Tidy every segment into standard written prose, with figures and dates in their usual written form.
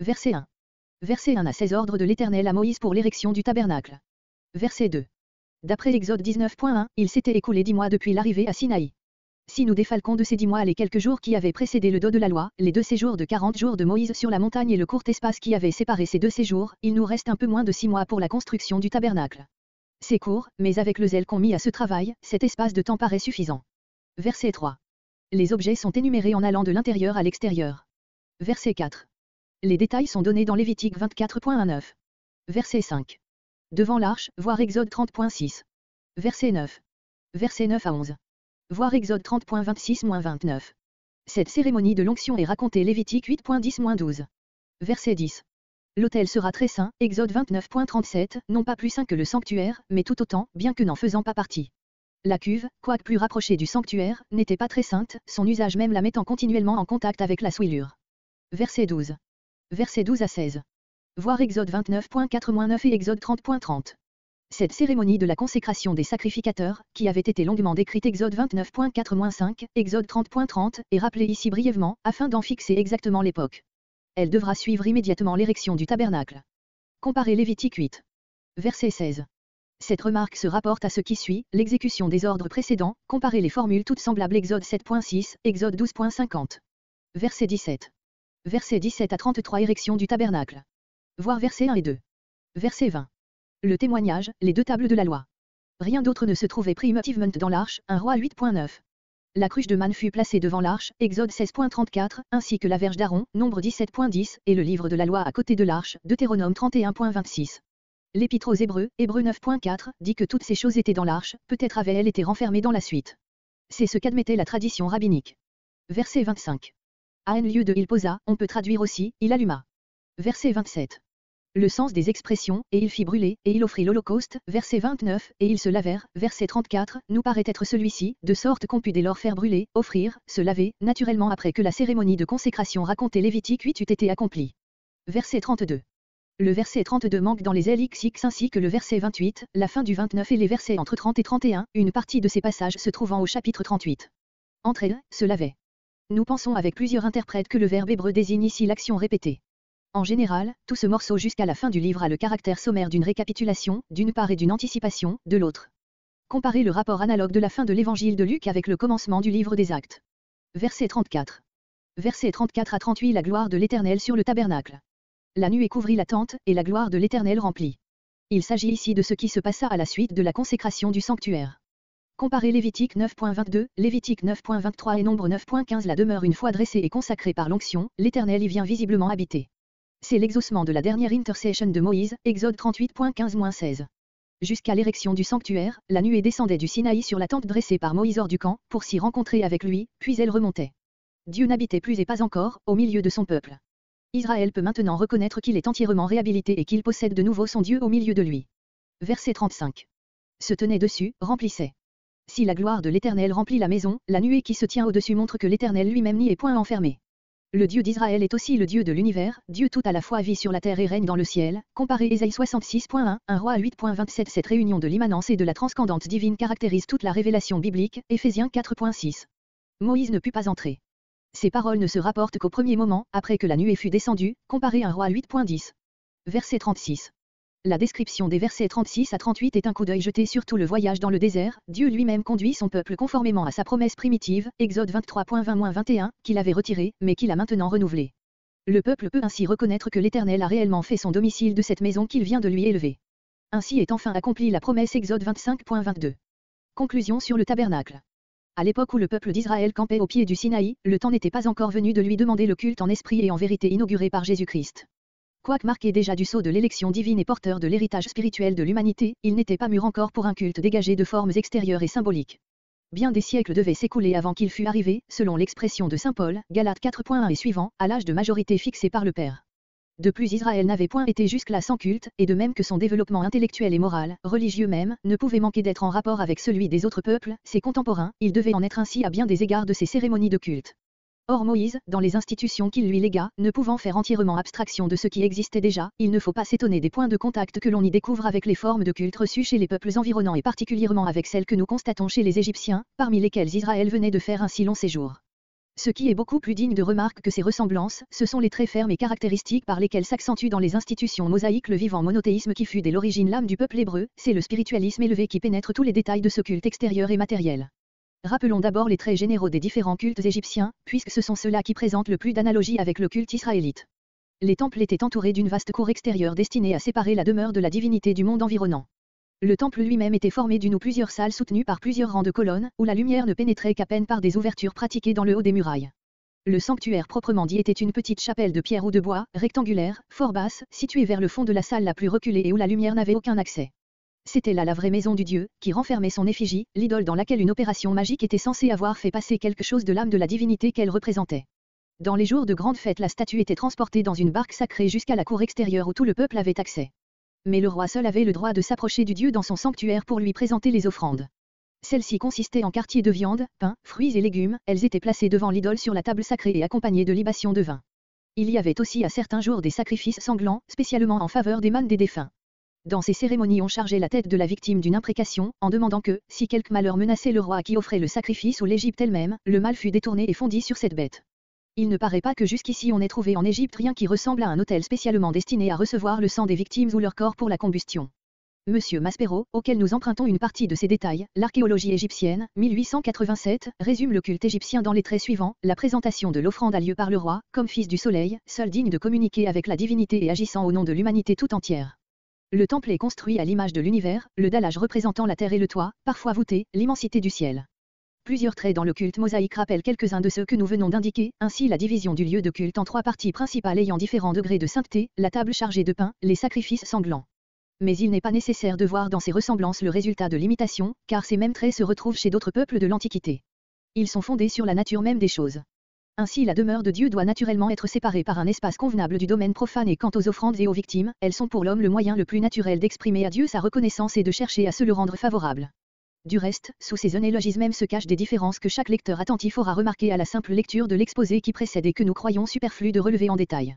Verset 1. Verset 1 à 16 ordre de l'Éternel à Moïse pour l'érection du tabernacle. Verset 2. D'après Exode 19.1, il s'était écoulé 10 mois depuis l'arrivée à Sinaï. Si nous défalquons de ces 10 mois les quelques jours qui avaient précédé le dos de la loi, les 2 séjours de 40 jours de Moïse sur la montagne et le court espace qui avait séparé ces 2 séjours, il nous reste un peu moins de 6 mois pour la construction du tabernacle. C'est court, mais avec le zèle qu'on mit à ce travail, cet espace de temps paraît suffisant. Verset 3. Les objets sont énumérés en allant de l'intérieur à l'extérieur. Verset 4. Les détails sont donnés dans Lévitique 24.19. Verset 5. Devant l'arche, voir Exode 30.6. Verset 9. Verset 9 à 11. Voir Exode 30.26-29. Cette cérémonie de l'onction est racontée Lévitique 8.10-12. Verset 10. L'autel sera très saint, Exode 29.37, non pas plus saint que le sanctuaire, mais tout autant, bien que n'en faisant pas partie. La cuve, quoique plus rapprochée du sanctuaire, n'était pas très sainte, son usage même la mettant continuellement en contact avec la souillure. Verset 12. Verset 12 à 16. Voir Exode 29.4-9 et Exode 30.30. Cette cérémonie de la consécration des sacrificateurs, qui avait été longuement décrite Exode 29.4-5, Exode 30.30, est rappelée ici brièvement, afin d'en fixer exactement l'époque. Elle devra suivre immédiatement l'érection du tabernacle. Comparez Lévitique 8. Verset 16. Cette remarque se rapporte à ce qui suit, l'exécution des ordres précédents, comparez les formules toutes semblables Exode 7.6, Exode 12.50. Verset 17. Verset 17 à 33 érection du tabernacle. Voir versets 1 et 2. Verset 20. Le témoignage, les 2 tables de la loi. Rien d'autre ne se trouvait primitivement dans l'arche, 1 Roi 8.9. La cruche de manne fut placée devant l'arche, Exode 16.34, ainsi que la verge d'Aaron, Nombre 17.10, et le livre de la loi à côté de l'arche, Deutéronome 31.26. L'épître aux Hébreux, Hébreux 9.4, dit que toutes ces choses étaient dans l'arche, peut-être avaient-elles été renfermées dans la suite. C'est ce qu'admettait la tradition rabbinique. Verset 25. À un lieu de il posa, on peut traduire aussi, il alluma. Verset 27. Le sens des expressions, et il fit brûler, et il offrit l'Holocauste, verset 29, et ils se lavèrent, verset 34, nous paraît être celui-ci, de sorte qu'on put dès lors faire brûler, offrir, se laver, naturellement après que la cérémonie de consécration racontée Lévitique 8 eût été accomplie. Verset 32. Le verset 32 manque dans les LXX ainsi que le verset 28, la fin du 29 et les versets entre 30 et 31, une partie de ces passages se trouvant au chapitre 38. Entre elles, se lavait. Nous pensons avec plusieurs interprètes que le verbe hébreu désigne ici l'action répétée. En général, tout ce morceau jusqu'à la fin du livre a le caractère sommaire d'une récapitulation, d'une part et d'une anticipation, de l'autre. Comparez le rapport analogue de la fin de l'évangile de Luc avec le commencement du livre des Actes. Verset 34. Verset 34 à 38 la gloire de l'Éternel sur le tabernacle. La nuée couvrit la tente, et la gloire de l'Éternel remplit. Il s'agit ici de ce qui se passa à la suite de la consécration du sanctuaire. Comparez Lévitique 9.22, Lévitique 9.23 et Nombre 9.15 la demeure une fois dressée et consacrée par l'onction, l'Éternel y vient visiblement habiter. C'est l'exaucement de la dernière intercession de Moïse, Exode 38.15-16. Jusqu'à l'érection du sanctuaire, la nuée descendait du Sinaï sur la tente dressée par Moïse hors du camp, pour s'y rencontrer avec lui, puis elle remontait. Dieu n'habitait plus et pas encore, au milieu de son peuple. Israël peut maintenant reconnaître qu'il est entièrement réhabilité et qu'il possède de nouveau son Dieu au milieu de lui. Verset 35. Se tenait dessus, remplissait. Si la gloire de l'Éternel remplit la maison, la nuée qui se tient au-dessus montre que l'Éternel lui-même n'y est point enfermé. Le Dieu d'Israël est aussi le Dieu de l'univers, Dieu tout à la fois vit sur la terre et règne dans le ciel, comparez Ésaïe 66.1, 1 Roi 8.27. Cette réunion de l'immanence et de la transcendance divine caractérise toute la révélation biblique, Éphésiens 4.6. Moïse ne put pas entrer. Ces paroles ne se rapportent qu'au premier moment, après que la nuée fut descendue, comparez 1 Roi 8.10. Verset 36. La description des versets 36 à 38 est un coup d'œil jeté sur tout le voyage dans le désert, Dieu lui-même conduit son peuple conformément à sa promesse primitive, Exode 23.20-21, qu'il avait retiré, mais qu'il a maintenant renouvelé. Le peuple peut ainsi reconnaître que l'Éternel a réellement fait son domicile de cette maison qu'il vient de lui élever. Ainsi est enfin accomplie la promesse Exode 25.22. Conclusion sur le tabernacle. À l'époque où le peuple d'Israël campait au pied du Sinaï, le temps n'était pas encore venu de lui demander le culte en esprit et en vérité inauguré par Jésus-Christ. Quoique marqué déjà du sceau de l'élection divine et porteur de l'héritage spirituel de l'humanité, il n'était pas mûr encore pour un culte dégagé de formes extérieures et symboliques. Bien des siècles devaient s'écouler avant qu'il fût arrivé, selon l'expression de saint Paul, Galates 4.1 et suivant, à l'âge de majorité fixé par le Père. De plus Israël n'avait point été jusque-là sans culte, et de même que son développement intellectuel et moral, religieux même, ne pouvait manquer d'être en rapport avec celui des autres peuples, ses contemporains, il devait en être ainsi à bien des égards de ces cérémonies de culte. Or Moïse, dans les institutions qu'il lui légua, ne pouvant faire entièrement abstraction de ce qui existait déjà, il ne faut pas s'étonner des points de contact que l'on y découvre avec les formes de culte reçues chez les peuples environnants et particulièrement avec celles que nous constatons chez les Égyptiens, parmi lesquels Israël venait de faire un si long séjour. Ce qui est beaucoup plus digne de remarque que ces ressemblances, ce sont les traits fermes et caractéristiques par lesquels s'accentue dans les institutions mosaïques le vivant monothéisme qui fut dès l'origine l'âme du peuple hébreu, c'est le spiritualisme élevé qui pénètre tous les détails de ce culte extérieur et matériel. Rappelons d'abord les traits généraux des différents cultes égyptiens, puisque ce sont ceux-là qui présentent le plus d'analogies avec le culte israélite. Les temples étaient entourés d'une vaste cour extérieure destinée à séparer la demeure de la divinité du monde environnant. Le temple lui-même était formé d'une ou plusieurs salles soutenues par plusieurs rangs de colonnes, où la lumière ne pénétrait qu'à peine par des ouvertures pratiquées dans le haut des murailles. Le sanctuaire proprement dit était une petite chapelle de pierre ou de bois, rectangulaire, fort basse, située vers le fond de la salle la plus reculée et où la lumière n'avait aucun accès. C'était là la vraie maison du dieu, qui renfermait son effigie, l'idole dans laquelle une opération magique était censée avoir fait passer quelque chose de l'âme de la divinité qu'elle représentait. Dans les jours de grande fête, la statue était transportée dans une barque sacrée jusqu'à la cour extérieure où tout le peuple avait accès. Mais le roi seul avait le droit de s'approcher du dieu dans son sanctuaire pour lui présenter les offrandes. Celles-ci consistaient en quartiers de viande, pain, fruits et légumes, elles étaient placées devant l'idole sur la table sacrée et accompagnées de libations de vin. Il y avait aussi à certains jours des sacrifices sanglants, spécialement en faveur des mânes des défunts. Dans ces cérémonies on chargeait la tête de la victime d'une imprécation, en demandant que, si quelque malheur menaçait le roi qui offrait le sacrifice ou l'Égypte elle-même, le mal fût détourné et fondit sur cette bête. Il ne paraît pas que jusqu'ici on ait trouvé en Égypte rien qui ressemble à un autel spécialement destiné à recevoir le sang des victimes ou leur corps pour la combustion. Monsieur Maspero, auquel nous empruntons une partie de ces détails, l'archéologie égyptienne, 1887, résume le culte égyptien dans les traits suivants, la présentation de l'offrande a lieu par le roi, comme fils du soleil, seul digne de communiquer avec la divinité et agissant au nom de l'humanité tout entière. Le temple est construit à l'image de l'univers, le dallage représentant la terre et le toit, parfois voûté, l'immensité du ciel. Plusieurs traits dans le culte mosaïque rappellent quelques-uns de ceux que nous venons d'indiquer, ainsi la division du lieu de culte en trois parties principales ayant différents degrés de sainteté, la table chargée de pain, les sacrifices sanglants. Mais il n'est pas nécessaire de voir dans ces ressemblances le résultat de l'imitation, car ces mêmes traits se retrouvent chez d'autres peuples de l'Antiquité. Ils sont fondés sur la nature même des choses. Ainsi la demeure de Dieu doit naturellement être séparée par un espace convenable du domaine profane et quant aux offrandes et aux victimes, elles sont pour l'homme le moyen le plus naturel d'exprimer à Dieu sa reconnaissance et de chercher à se le rendre favorable. Du reste, sous ces analogismes même se cachent des différences que chaque lecteur attentif aura remarquées à la simple lecture de l'exposé qui précède et que nous croyons superflu de relever en détail.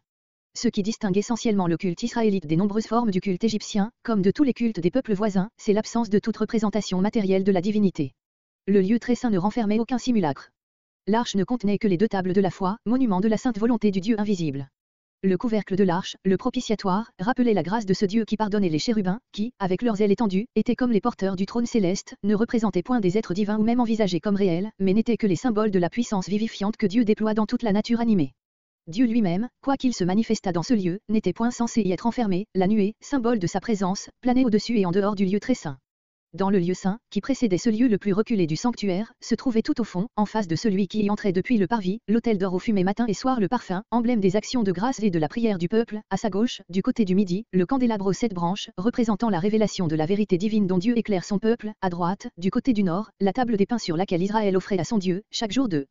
Ce qui distingue essentiellement le culte israélite des nombreuses formes du culte égyptien, comme de tous les cultes des peuples voisins, c'est l'absence de toute représentation matérielle de la divinité. Le lieu très saint ne renfermait aucun simulacre. L'arche ne contenait que les deux tables de la foi, monument de la sainte volonté du Dieu invisible. Le couvercle de l'arche, le propitiatoire, rappelait la grâce de ce Dieu qui pardonnait les chérubins, qui, avec leurs ailes étendues, étaient comme les porteurs du trône céleste, ne représentaient point des êtres divins ou même envisagés comme réels, mais n'étaient que les symboles de la puissance vivifiante que Dieu déploie dans toute la nature animée. Dieu lui-même, quoiqu'il se manifestât dans ce lieu, n'était point censé y être enfermé, la nuée, symbole de sa présence, planait au-dessus et en dehors du lieu très saint. Dans le lieu saint, qui précédait ce lieu le plus reculé du sanctuaire, se trouvait tout au fond, en face de celui qui y entrait depuis le parvis, l'autel d'or où fumait matin et soir le parfum, emblème des actions de grâce et de la prière du peuple, à sa gauche, du côté du midi, le candélabre aux 7 branches, représentant la révélation de la vérité divine dont Dieu éclaire son peuple, à droite, du côté du nord, la table des pains sur laquelle Israël offrait à son Dieu, chaque jour de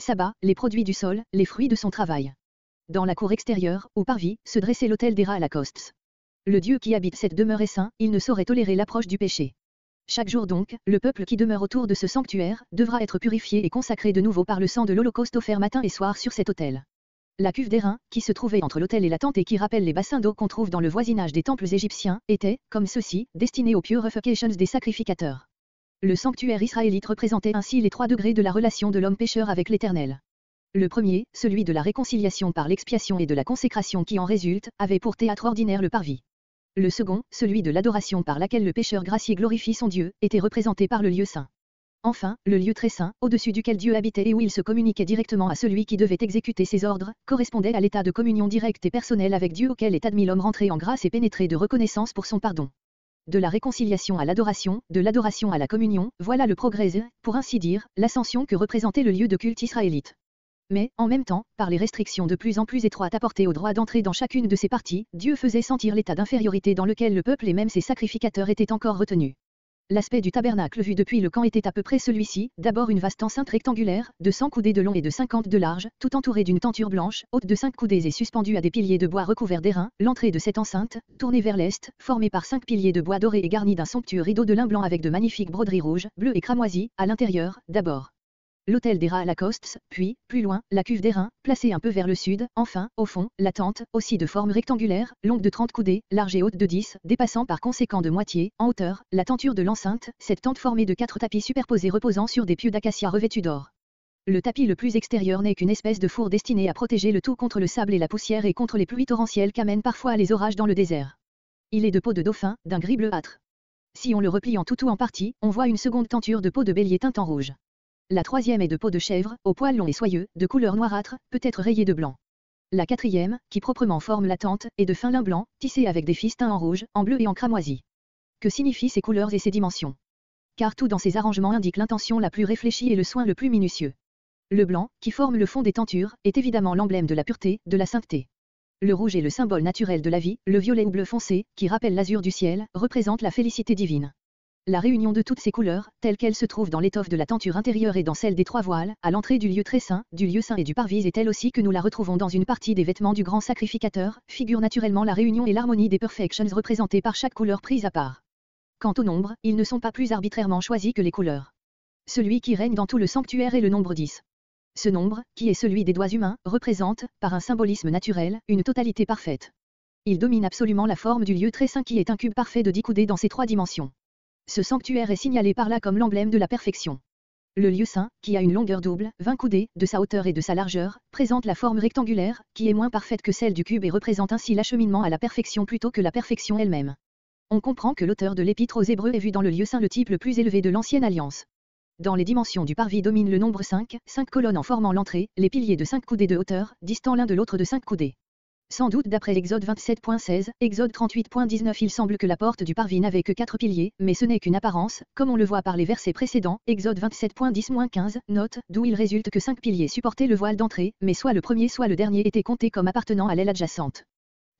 sabbat, les produits du sol, les fruits de son travail. Dans la cour extérieure, au parvis, se dressait l'autel d'Héra à la Costes. Le Dieu qui habite cette demeure est saint, il ne saurait tolérer l'approche du péché. Chaque jour donc, le peuple qui demeure autour de ce sanctuaire, devra être purifié et consacré de nouveau par le sang de l'Holocauste offert matin et soir sur cet autel. La cuve d'airain, qui se trouvait entre l'autel et la tente et qui rappelle les bassins d'eau qu'on trouve dans le voisinage des temples égyptiens, était, comme ceux-ci, destinée aux purifications des sacrificateurs. Le sanctuaire israélite représentait ainsi les trois degrés de la relation de l'homme pécheur avec l'Éternel. Le premier, celui de la réconciliation par l'expiation et de la consécration qui en résulte, avait pour théâtre ordinaire le parvis. Le second, celui de l'adoration par laquelle le pécheur gracié glorifie son Dieu, était représenté par le lieu saint. Enfin, le lieu très saint, au-dessus duquel Dieu habitait et où il se communiquait directement à celui qui devait exécuter ses ordres, correspondait à l'état de communion directe et personnelle avec Dieu auquel est admis l'homme rentré en grâce et pénétré de reconnaissance pour son pardon. De la réconciliation à l'adoration, de l'adoration à la communion, voilà le progrès, pour ainsi dire, l'ascension que représentait le lieu de culte israélite. Mais, en même temps, par les restrictions de plus en plus étroites apportées au droit d'entrer dans chacune de ces parties, Dieu faisait sentir l'état d'infériorité dans lequel le peuple et même ses sacrificateurs étaient encore retenus. L'aspect du tabernacle vu depuis le camp était à peu près celui-ci, d'abord une vaste enceinte rectangulaire, de 100 coudées de long et de 50 de large, tout entourée d'une tenture blanche, haute de 5 coudées et suspendue à des piliers de bois recouverts d'airain, l'entrée de cette enceinte, tournée vers l'est, formée par 5 piliers de bois dorés et garnie d'un somptueux rideau de lin blanc avec de magnifiques broderies rouges, bleues et cramoisies, à l'intérieur, d'abord. L'autel d'Héra à la Costes, puis, plus loin, la cuve d'airain, placée un peu vers le sud, enfin, au fond, la tente, aussi de forme rectangulaire, longue de 30 coudées, large et haute de 10, dépassant par conséquent de moitié, en hauteur, la tenture de l'enceinte, cette tente formée de 4 tapis superposés reposant sur des pieux d'acacia revêtus d'or. Le tapis le plus extérieur n'est qu'une espèce de four destiné à protéger le tout contre le sable et la poussière et contre les pluies torrentielles qu'amènent parfois les orages dans le désert. Il est de peau de dauphin, d'un gris bleuâtre. Si on le replie en tout ou en partie, on voit une seconde tenture de peau de bélier teinte en rouge. La troisième est de peau de chèvre, aux poils longs et soyeux, de couleur noirâtre, peut-être rayée de blanc. La quatrième, qui proprement forme la tente, est de fin lin blanc, tissé avec des fils teints en rouge, en bleu et en cramoisi. Que signifient ces couleurs et ces dimensions? Car tout dans ces arrangements indique l'intention la plus réfléchie et le soin le plus minutieux. Le blanc, qui forme le fond des tentures, est évidemment l'emblème de la pureté, de la sainteté. Le rouge est le symbole naturel de la vie, le violet ou bleu foncé, qui rappelle l'azur du ciel, représente la félicité divine. La réunion de toutes ces couleurs, telles qu'elles se trouvent dans l'étoffe de la tenture intérieure et dans celle des trois voiles, à l'entrée du lieu très saint, du lieu saint et du parvis est telle aussi que nous la retrouvons dans une partie des vêtements du grand sacrificateur, figure naturellement la réunion et l'harmonie des perfections représentées par chaque couleur prise à part. Quant au nombre, ils ne sont pas plus arbitrairement choisis que les couleurs. Celui qui règne dans tout le sanctuaire est le nombre 10. Ce nombre, qui est celui des doigts humains, représente, par un symbolisme naturel, une totalité parfaite. Il domine absolument la forme du lieu très saint qui est un cube parfait de 10 coudées dans ses trois dimensions. Ce sanctuaire est signalé par là comme l'emblème de la perfection. Le lieu saint, qui a une longueur double, 20 coudées, de sa hauteur et de sa largeur, présente la forme rectangulaire, qui est moins parfaite que celle du cube et représente ainsi l'acheminement à la perfection plutôt que la perfection elle-même. On comprend que l'auteur de l'épître aux Hébreux ait vu dans le lieu saint le type le plus élevé de l'ancienne alliance. Dans les dimensions du parvis domine le nombre 5, 5 colonnes en formant l'entrée, les piliers de 5 coudées de hauteur, distants l'un de l'autre de 5 coudées. Sans doute d'après Exode 27.16, Exode 38.19 il semble que la porte du parvis n'avait que 4 piliers, mais ce n'est qu'une apparence, comme on le voit par les versets précédents, Exode 27.10-15, note, d'où il résulte que 5 piliers supportaient le voile d'entrée, mais soit le premier soit le dernier était compté comme appartenant à l'aile adjacente.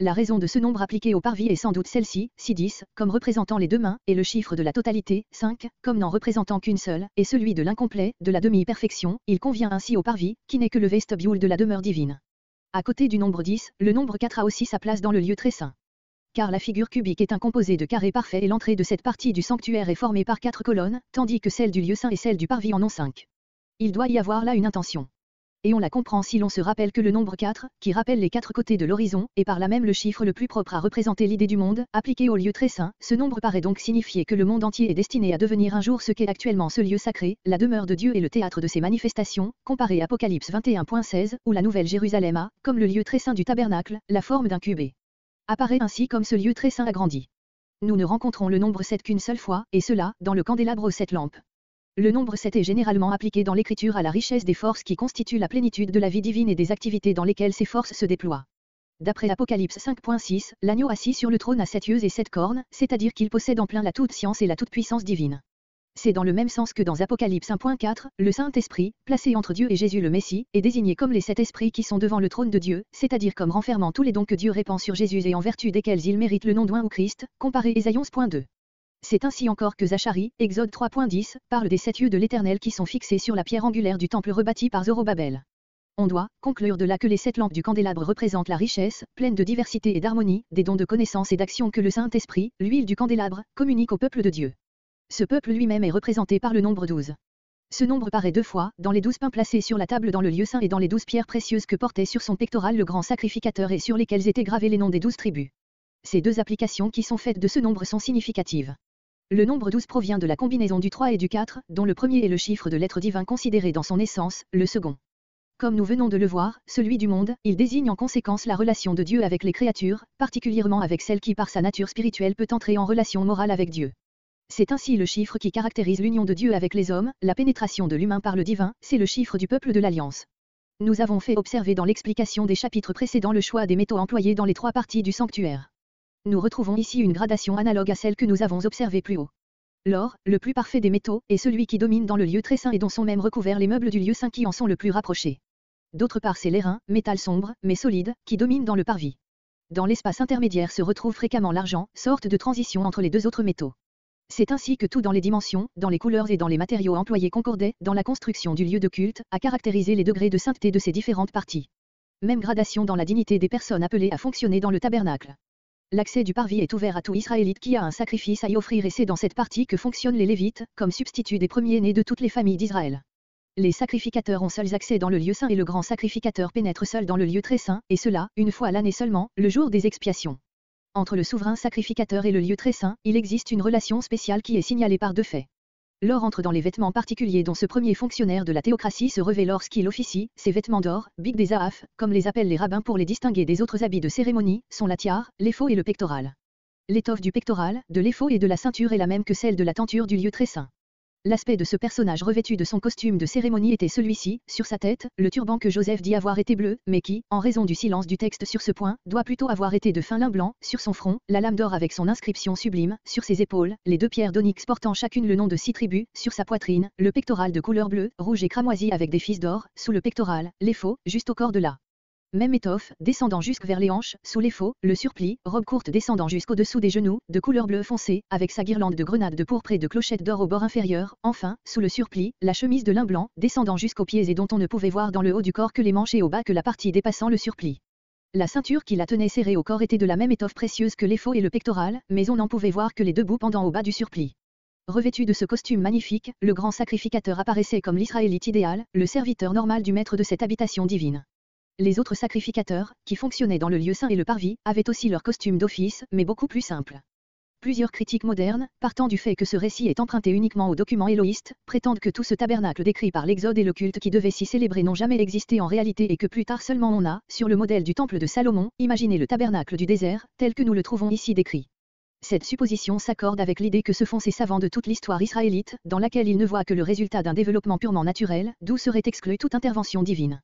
La raison de ce nombre appliqué au parvis est sans doute celle-ci, 6-10, comme représentant les deux mains, et le chiffre de la totalité, 5, comme n'en représentant qu'une seule, et celui de l'incomplet, de la demi-perfection, il convient ainsi au parvis, qui n'est que le vestibule de la demeure divine. À côté du nombre 10, le nombre 4 a aussi sa place dans le lieu très saint. Car la figure cubique est un composé de carrés parfaits et l'entrée de cette partie du sanctuaire est formée par 4 colonnes, tandis que celle du lieu saint et celle du parvis en ont 5. Il doit y avoir là une intention. Et on la comprend si l'on se rappelle que le nombre 4, qui rappelle les 4 côtés de l'horizon, est par là même le chiffre le plus propre à représenter l'idée du monde, appliqué au lieu très saint, ce nombre paraît donc signifier que le monde entier est destiné à devenir un jour ce qu'est actuellement ce lieu sacré, la demeure de Dieu et le théâtre de ses manifestations, comparé à Apocalypse 21.16, où la nouvelle Jérusalem a, comme le lieu très saint du tabernacle, la forme d'un cube et apparaît ainsi comme ce lieu très saint agrandi. Nous ne rencontrons le nombre 7 qu'une seule fois, et cela, dans le candélabre aux 7 lampes. Le nombre 7 est généralement appliqué dans l'écriture à la richesse des forces qui constituent la plénitude de la vie divine et des activités dans lesquelles ces forces se déploient. D'après Apocalypse 5.6, l'agneau assis sur le trône a 7 yeux et 7 cornes, c'est-à-dire qu'il possède en plein la toute science et la toute puissance divine. C'est dans le même sens que dans Apocalypse 1.4, le Saint-Esprit, placé entre Dieu et Jésus le Messie, est désigné comme les 7 esprits qui sont devant le trône de Dieu, c'est-à-dire comme renfermant tous les dons que Dieu répand sur Jésus et en vertu desquels il mérite le nom d'oint ou Christ, comparé Ésaïe 11.2. C'est ainsi encore que Zacharie, Exode 3.10, parle des 7 yeux de l'Éternel qui sont fixés sur la pierre angulaire du temple rebâti par Zorobabel. On doit conclure de là que les 7 lampes du candélabre représentent la richesse, pleine de diversité et d'harmonie, des dons de connaissance et d'action que le Saint-Esprit, l'huile du candélabre, communique au peuple de Dieu. Ce peuple lui-même est représenté par le nombre 12. Ce nombre paraît 2 fois, dans les 12 pains placés sur la table dans le lieu saint et dans les 12 pierres précieuses que portait sur son pectoral le grand sacrificateur et sur lesquelles étaient gravés les noms des 12 tribus. Ces deux applications qui sont faites de ce nombre sont significatives. Le nombre 12 provient de la combinaison du 3 et du 4, dont le premier est le chiffre de l'être divin considéré dans son essence, le second. Comme nous venons de le voir, celui du monde, il désigne en conséquence la relation de Dieu avec les créatures, particulièrement avec celle qui par sa nature spirituelle peut entrer en relation morale avec Dieu. C'est ainsi le chiffre qui caractérise l'union de Dieu avec les hommes, la pénétration de l'humain par le divin, c'est le chiffre du peuple de l'Alliance. Nous avons fait observer dans l'explication des chapitres précédents le choix des métaux employés dans les trois parties du sanctuaire. Nous retrouvons ici une gradation analogue à celle que nous avons observée plus haut. L'or, le plus parfait des métaux, est celui qui domine dans le lieu très saint et dont sont même recouverts les meubles du lieu saint qui en sont le plus rapprochés. D'autre part c'est l'airain, métal sombre, mais solide, qui domine dans le parvis. Dans l'espace intermédiaire se retrouve fréquemment l'argent, sorte de transition entre les deux autres métaux. C'est ainsi que tout dans les dimensions, dans les couleurs et dans les matériaux employés concordait, dans la construction du lieu de culte, à caractériser les degrés de sainteté de ces différentes parties. Même gradation dans la dignité des personnes appelées à fonctionner dans le tabernacle. L'accès du parvis est ouvert à tout Israélite qui a un sacrifice à y offrir et c'est dans cette partie que fonctionnent les Lévites, comme substitut des premiers-nés de toutes les familles d'Israël. Les sacrificateurs ont seuls accès dans le lieu saint et le grand sacrificateur pénètre seul dans le lieu très saint, et cela, une fois à l'année seulement, le jour des expiations. Entre le souverain sacrificateur et le lieu très saint, il existe une relation spéciale qui est signalée par deux faits. L'or entre dans les vêtements particuliers dont ce premier fonctionnaire de la théocratie se revêt lorsqu'il officie. Ces vêtements d'or, big des aaf, comme les appellent les rabbins pour les distinguer des autres habits de cérémonie, sont la tiare, l'éphod et le pectoral. L'étoffe du pectoral, de l'éphod et de la ceinture est la même que celle de la tenture du lieu très saint. L'aspect de ce personnage revêtu de son costume de cérémonie était celui-ci. Sur sa tête, le turban que Joseph dit avoir été bleu, mais qui, en raison du silence du texte sur ce point, doit plutôt avoir été de fin lin blanc. Sur son front, la lame d'or avec son inscription sublime. Sur ses épaules, les deux pierres d'onyx portant chacune le nom de 6 tribus. Sur sa poitrine, le pectoral de couleur bleue, rouge et cramoisi avec des fils d'or. Sous le pectoral, l'éphod, juste au corps de la même étoffe, descendant jusque vers les hanches. Sous l'éphod, le surplis, robe courte descendant jusqu'au-dessous des genoux, de couleur bleu foncé, avec sa guirlande de grenades de pourpre et de clochettes d'or au bord inférieur. Enfin, sous le surplis, la chemise de lin blanc, descendant jusqu'aux pieds et dont on ne pouvait voir dans le haut du corps que les manches et au bas que la partie dépassant le surplis. La ceinture qui la tenait serrée au corps était de la même étoffe précieuse que l'éphod et le pectoral, mais on n'en pouvait voir que les deux bouts pendant au bas du surplis. Revêtu de ce costume magnifique, le grand sacrificateur apparaissait comme l'Israélite idéal, le serviteur normal du maître de cette habitation divine. Les autres sacrificateurs, qui fonctionnaient dans le lieu saint et le parvis, avaient aussi leur costume d'office, mais beaucoup plus simple. Plusieurs critiques modernes, partant du fait que ce récit est emprunté uniquement aux documents éloïstes, prétendent que tout ce tabernacle décrit par l'Exode et le culte qui devait s'y célébrer n'ont jamais existé en réalité et que plus tard seulement on a, sur le modèle du temple de Salomon, imaginé le tabernacle du désert, tel que nous le trouvons ici décrit. Cette supposition s'accorde avec l'idée que se font ces savants de toute l'histoire israélite, dans laquelle ils ne voient que le résultat d'un développement purement naturel, d'où serait exclue toute intervention divine.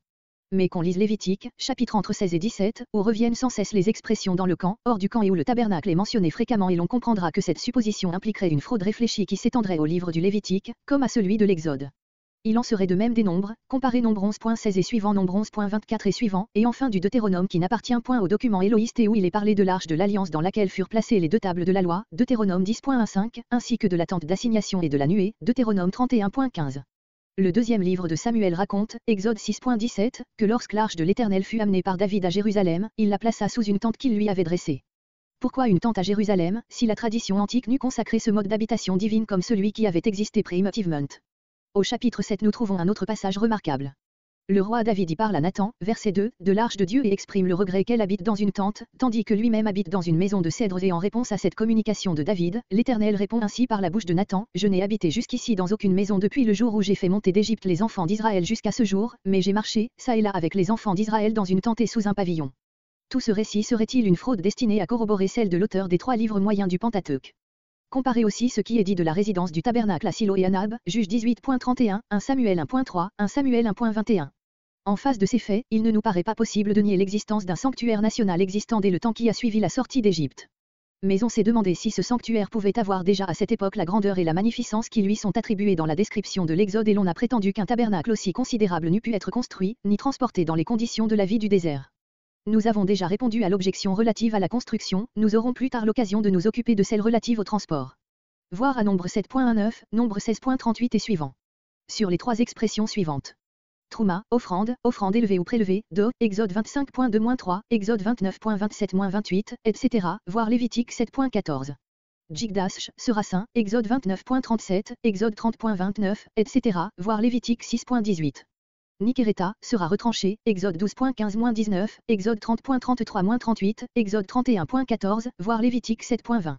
Mais qu'on lise Lévitique, chapitres entre 16 et 17, où reviennent sans cesse les expressions dans le camp, hors du camp et où le tabernacle est mentionné fréquemment, et l'on comprendra que cette supposition impliquerait une fraude réfléchie qui s'étendrait au livre du Lévitique, comme à celui de l'Exode. Il en serait de même des nombres, comparez nombre 11.16 et suivant, nombre 11.24 et suivant, et enfin du Deutéronome qui n'appartient point au document éloïste et où il est parlé de l'arche de l'Alliance dans laquelle furent placées les deux tables de la loi, Deutéronome 10.15, ainsi que de la tente d'assignation et de la nuée, Deutéronome 31.15. Le deuxième livre de Samuel raconte, Exode 6.17, que lorsque l'arche de l'Éternel fut amenée par David à Jérusalem, il la plaça sous une tente qu'il lui avait dressée. Pourquoi une tente à Jérusalem, si la tradition antique n'eût consacré ce mode d'habitation divine comme celui qui avait existé primitivement? Au chapitre 7 nous trouvons un autre passage remarquable. Le roi David y parle à Nathan, verset 2, de l'arche de Dieu et exprime le regret qu'elle habite dans une tente, tandis que lui-même habite dans une maison de cèdre, et en réponse à cette communication de David, l'Éternel répond ainsi par la bouche de Nathan, « Je n'ai habité jusqu'ici dans aucune maison depuis le jour où j'ai fait monter d'Égypte les enfants d'Israël jusqu'à ce jour, mais j'ai marché, ça et là avec les enfants d'Israël dans une tente et sous un pavillon. » Tout ce récit serait-il une fraude destinée à corroborer celle de l'auteur des 3 livres moyens du Pentateuque? Comparez aussi ce qui est dit de la résidence du tabernacle à Silo et à Nab, Juges 18.31, 1 Samuel 1.3, 1 Samuel 1.21. En face de ces faits, il ne nous paraît pas possible de nier l'existence d'un sanctuaire national existant dès le temps qui a suivi la sortie d'Égypte. Mais on s'est demandé si ce sanctuaire pouvait avoir déjà à cette époque la grandeur et la magnificence qui lui sont attribuées dans la description de l'Exode, et l'on a prétendu qu'un tabernacle aussi considérable n'eût pu être construit, ni transporté dans les conditions de la vie du désert. Nous avons déjà répondu à l'objection relative à la construction, nous aurons plus tard l'occasion de nous occuper de celle relative au transport. Voir à nombre 7.19, nombre 16.38 et suivant. Sur les 3 expressions suivantes. Trouma, offrande, offrande élevée ou prélevée, do, Exode 25.2-3, Exode 29.27-28, etc., voir Lévitique 7.14. Jigdash sera saint, Exode 29.37, Exode 30.29, etc., voir Lévitique 6.18. Nikereta sera retranché, Exode 12.15-19, Exode 30.33-38, Exode 31.14, voire Lévitique 7.20.